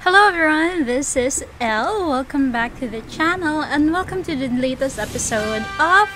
Hello everyone, this is Elle. Welcome back to the channel and welcome to the latest episode of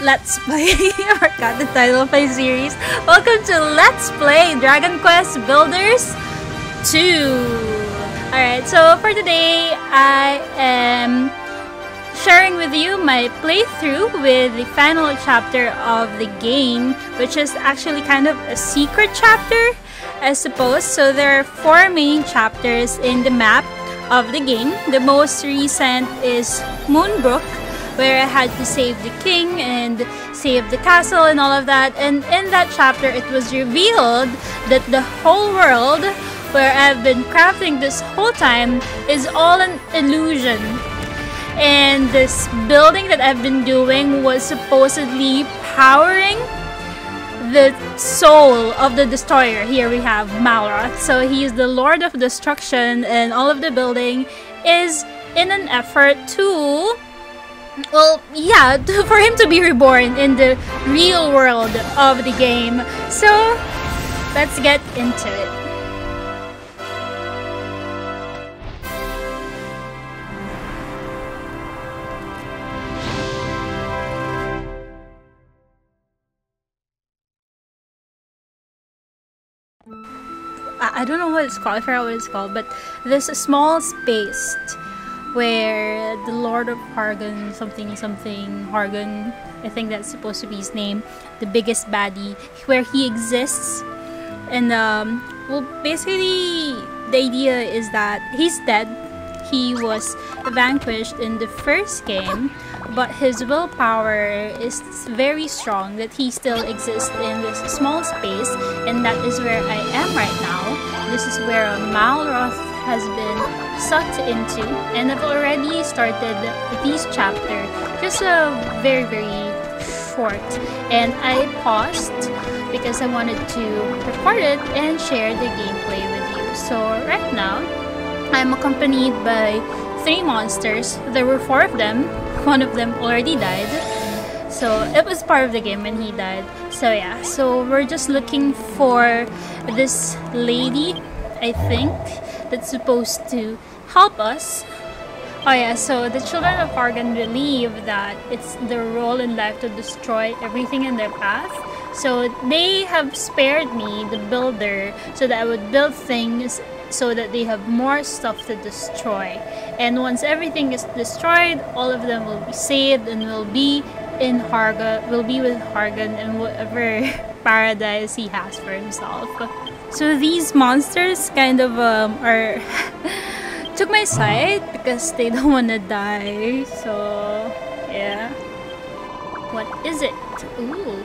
Let's Play. I forgot the title of my series. Welcome to Let's Play Dragon Quest Builders 2. Alright, so for today, I am sharing with you my playthrough with the final chapter of the game, which is actually kind of a secret chapter, I suppose. So there are four main chapters in the map of the game. The most recent is Moonbrook, where I had to save the king and save the castle and all of that. And in that chapter, it was revealed that the whole world where I've been crafting this whole time is all an illusion. And this building that I've been doing was supposedly powering the soul of the Destroyer. Here we have Malroth. So he is the Lord of Destruction, and all of the building is in an effort to, well, yeah, for him to be reborn in the real world of the game. So let's get into it. I don't know what it's called, I forgot what it's called, but there's a small space where the Lord of Hargon, Hargon, I think that's supposed to be his name, the biggest baddie, where he exists. And well, basically the idea is that he's dead. He was vanquished in the first game, but his willpower is very strong that he still exists in this small space, and that is where I am right now. This is where Malroth has been sucked into, and I've already started this chapter, just a very short, and I paused because I wanted to record it and share the gameplay with you. So right now I'm accompanied by three monsters. There were four of them. One of them already died, so it was part of the game when he died. So yeah, so we're just looking for this lady, I think, that's supposed to help us. Oh yeah, so the children of Hargon believe that it's their role in life to destroy everything in their path. So they have spared me, the builder, so that I would build things so that they have more stuff to destroy. And once everything is destroyed, all of them will be saved and will be in Hargon, will be with Hargon in whatever paradise he has for himself. So these monsters kind of are took my side because they don't want to die. So yeah, what is it? Ooh,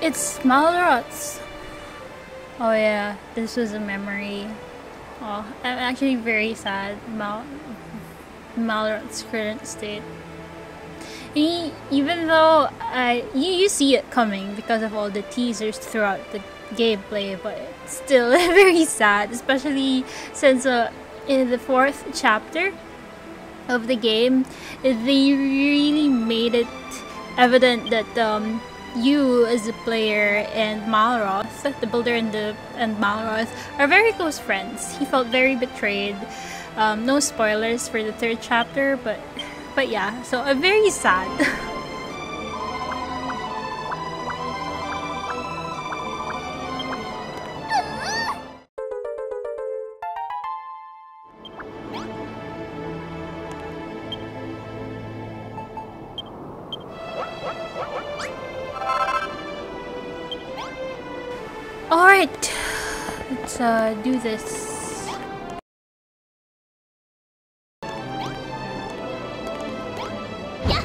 it's Malroth's. Oh yeah, this was a memory. Oh, I'm actually very sad about Malroth's current state. Even though you see it coming because of all the teasers throughout the gameplay, but it's still very sad, especially since in the fourth chapter of the game, they really made it evident that you as a player and Malroth, the builder, and Malroth are very close friends. He felt very betrayed. No spoilers for the third chapter, but yeah, so very sad. Alright, let's do this. Yeah.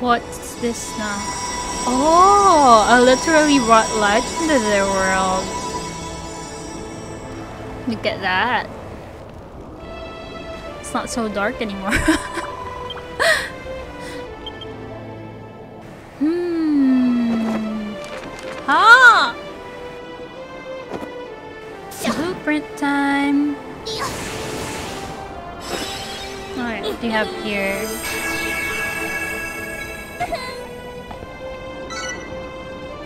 What's this now? Oh, I literally brought light into their world. Look at that. It's not so dark anymore. Ah! Blueprint time. Alright, what do you have here?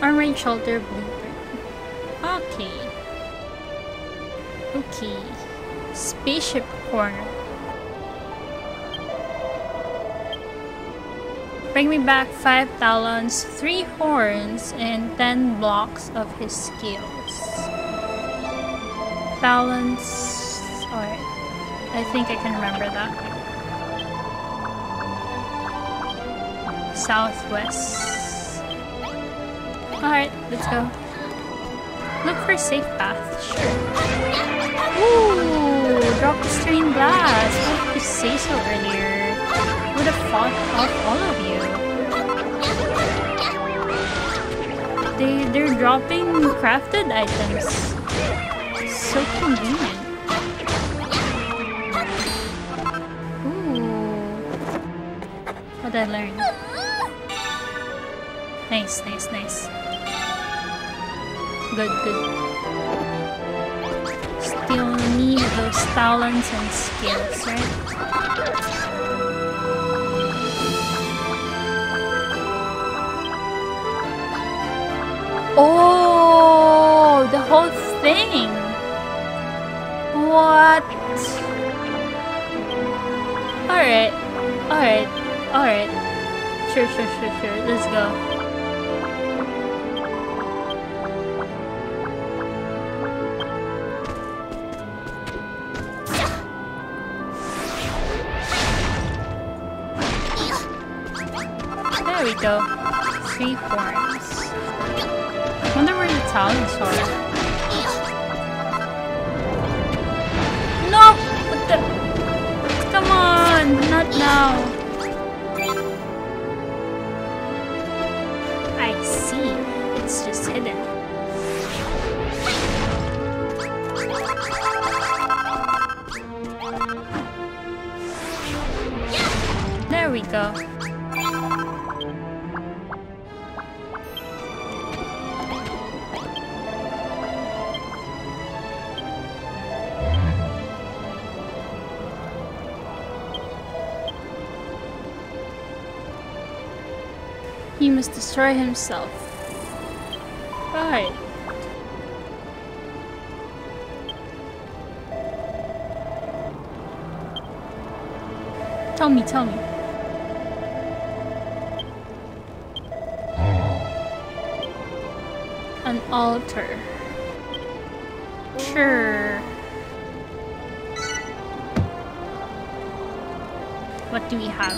Armor and shoulder blueprint. Okay. Okay. Spaceship corner. Bring me back 5 talons, 3 horns, and 10 blocks of his skills. Talons. Alright. I think I can remember that. Southwest. Alright, let's go. Look for a safe path. Sure. Ooh! Drop the strain blast! Why did you say so earlier? Would have fought off all of you. They're dropping crafted items. So convenient. I learned. Nice, nice, nice. Good, good. Still need those talents and skills, right? Oh, the whole thing. What? Alright, alright. Alright. Sure, sure, sure, sure. Let's go. There we go. 3 horns. I wonder where the talents are. No! What the? Come on! Not now! It's just hidden. There we go. He must destroy himself. Alright. Tell me, tell me. An altar. Sure. What do we have?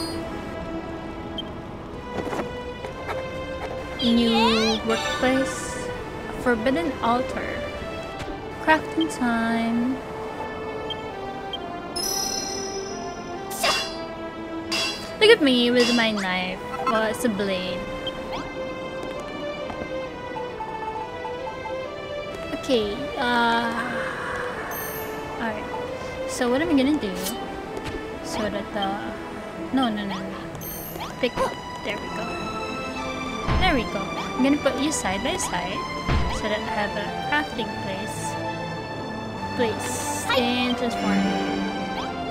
New workplace. Forbidden altar. Crafting time. Look at me with my knife. Well, it's a blade. Okay, alright. So what am I gonna do? So that the... No. Pick up. There we go. There we go. I'm gonna put you side by side. So that I have a crafting place. Place. And transform.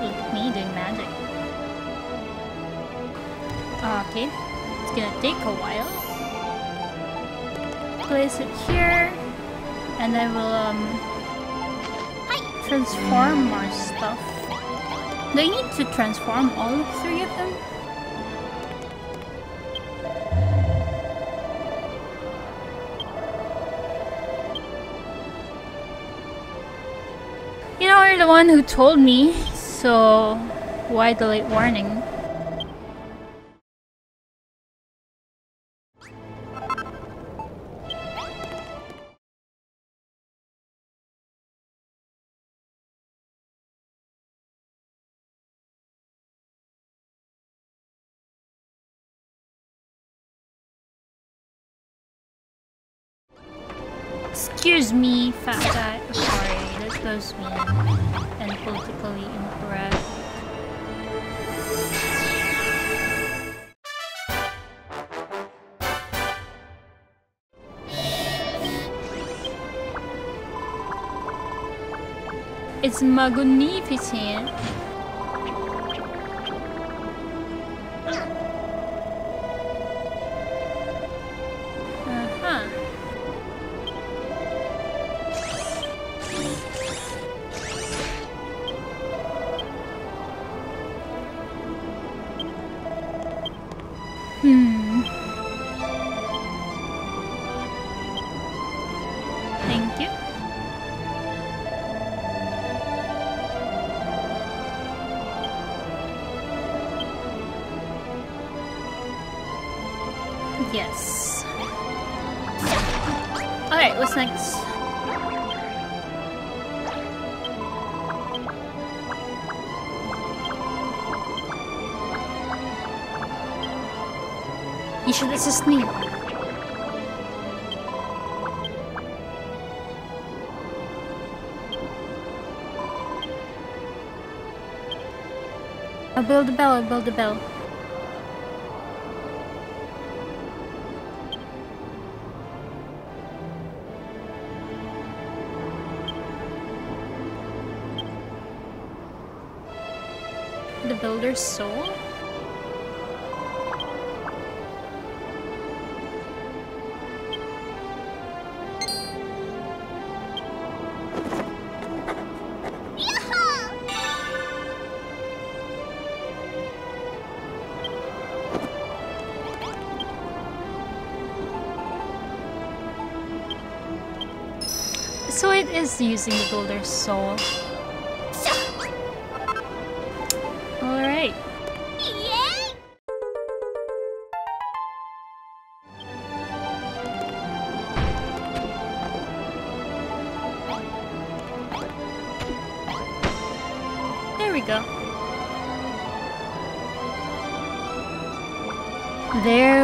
Look at me doing magic. Okay. It's gonna take a while. Place it here. And I will transform more stuff. Do I need to transform all 3 of them? The one who told me, so why the late warning? Excuse me, fat guy. I'm sorry, that does mean. And politically incorrect. It's magnificent. Thank you. Yes. Alright, what's next? You should assist me. I'll build a bell, I'll build a bell. The builder's soul? So it is using the builder's soul. There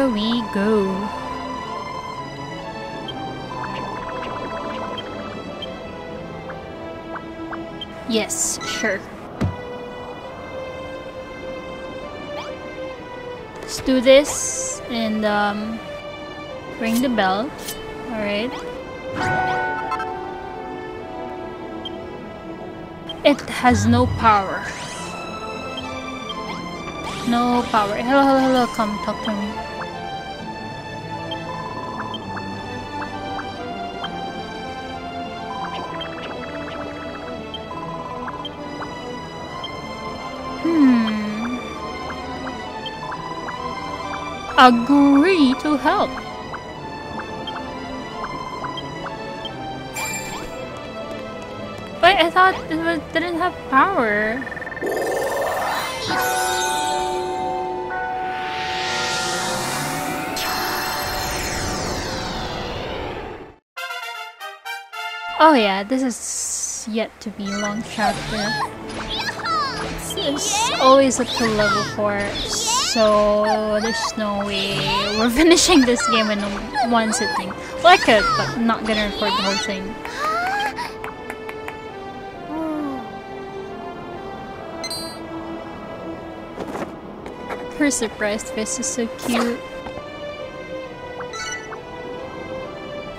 we go. Yes, sure. Let's do this and ring the bell. Alright. It has no power. No power. Hello, hello, hello. Come talk to me. Agree to help. But I thought it didn't have power. Oh yeah, this is yet to be a long chapter. It's always up to level 4, so there's no way we're finishing this game in one sitting. Well, I could, but I'm not gonna record the whole thing. Her surprised face is so cute.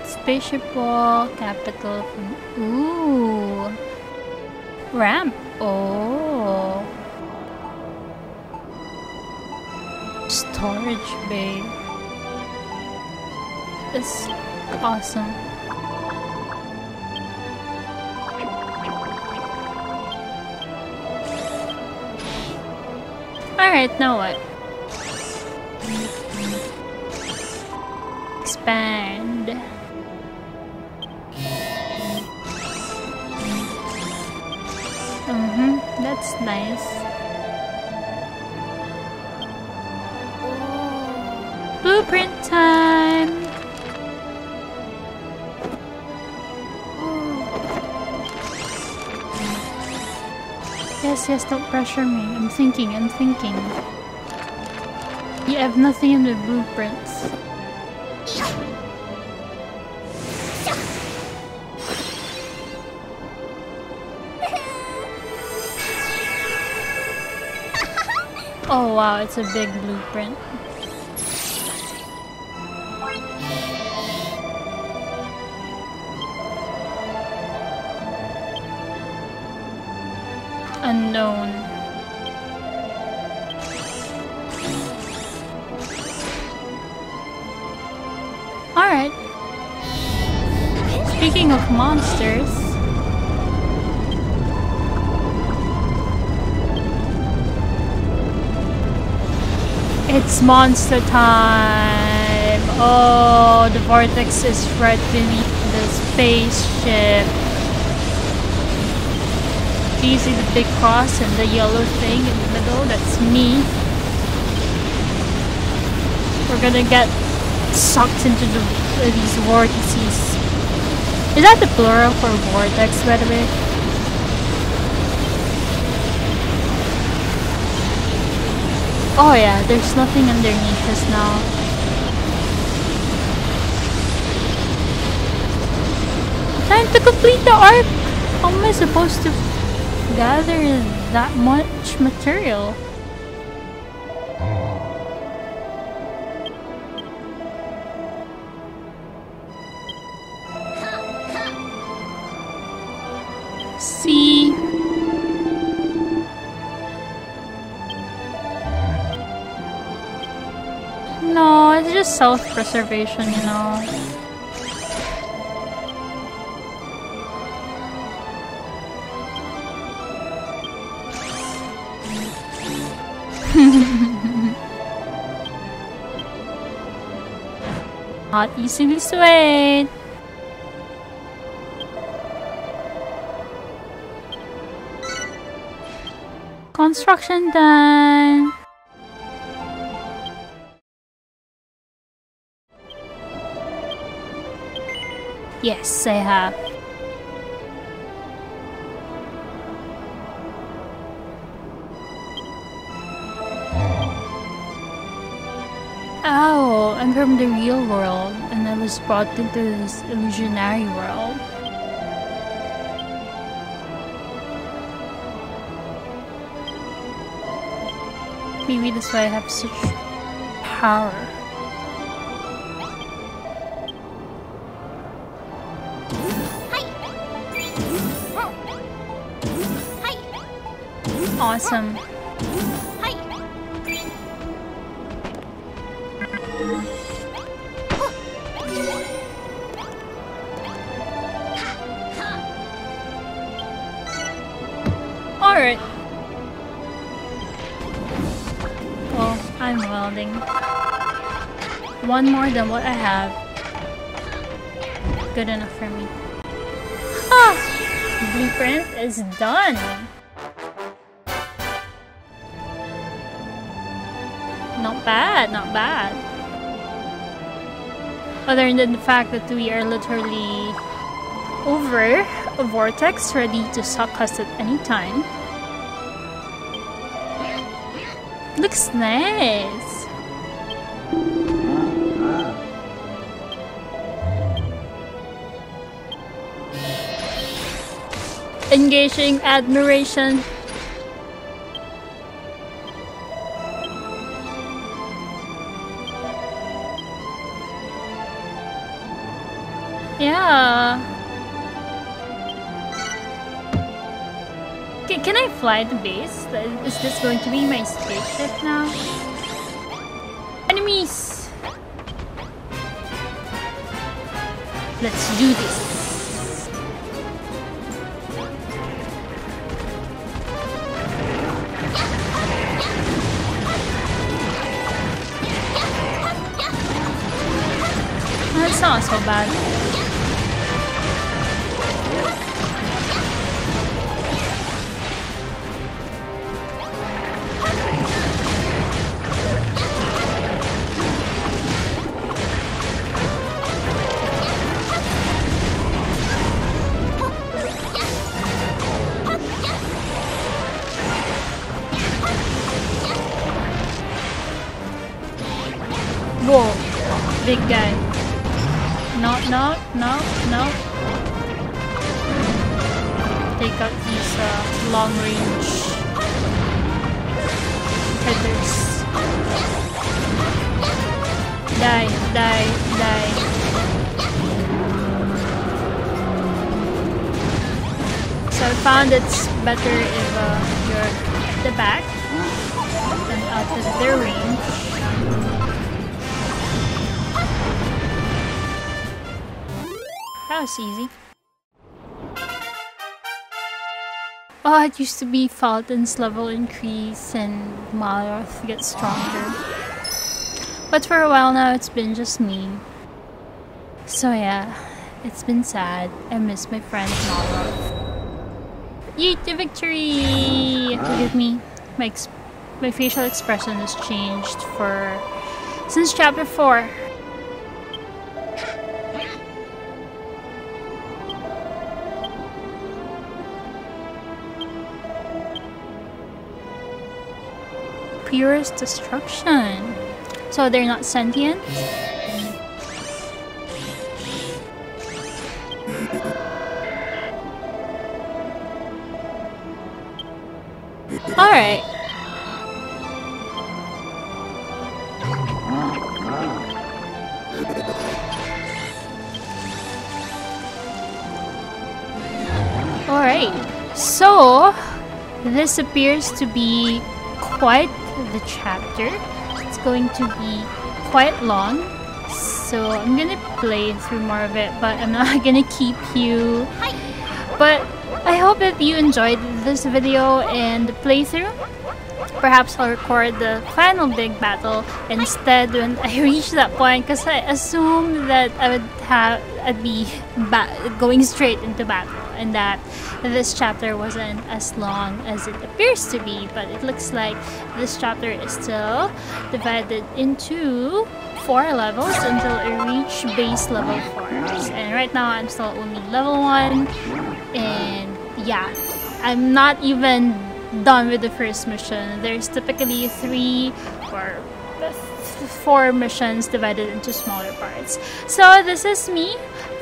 Spaceship wall, capital, ooh, ramp, oh, storage bay, it's awesome. Alright, now what? Expand. That's nice. Blueprint time. Yes, don't pressure me. I'm thinking. You have nothing in the blueprints. Oh wow, it's a big blueprint. Unknown. Alright. Speaking of monsters. It's monster time! Oh, the vortex is right beneath the spaceship. Do you see the big cross and the yellow thing in the middle? That's me. We're gonna get sucked into these vortices. Is that the plural for vortex, by the way? Oh yeah, there's nothing underneath us now. Time to complete the arc! How am I supposed to gather that much material? Self-preservation, you know. Not easily swayed. Construction done. Yes, I have. Oh, I'm from the real world, and I was brought into this illusionary world. Maybe that's why I have such power. Awesome. Hi. All right. Well, I'm welding. One more than what I have. Good enough for me. Ah! Blueprint is done. Bad, not bad. Other than the fact that we are literally over a vortex ready to suck us at any time. Looks nice. Engaging admiration. Can I fly the base? Is this going to be my spaceship now? Enemies! Let's do this! Well, it's not so bad. It's better if you're at the back and out of their range. That was easy. Oh, it used to be Falcon's level increase and Malroth gets stronger. But for a while now, it's been just me. So yeah, it's been sad. I miss my friend Malroth. Yeet to victory! Look at me. My facial expression has changed since chapter 4. Purest destruction. So they're not sentient? Alright. Alright. So this appears to be quite the chapter. It's going to be quite long, so I'm gonna play through more of it, but I'm not gonna keep you. But I hope that you enjoyed this video and the playthrough. Perhaps I'll record the final big battle instead when I reach that point, because I assumed that I'd be going straight into battle, and that this chapter wasn't as long as it appears to be. But it looks like this chapter is still divided into 4 levels until I reach base level 4. And right now I'm still only level 1, and yeah, I'm not even done with the first mission. There's typically 3 or 4 missions divided into smaller parts. So this is me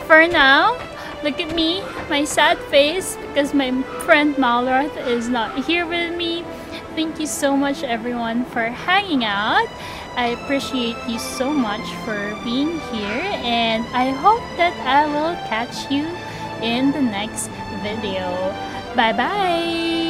for now. Look at me, my sad face, because my friend Malroth is not here with me. Thank you so much everyone for hanging out. I appreciate you so much for being here, and I hope that I will catch you in the next video. Bye bye!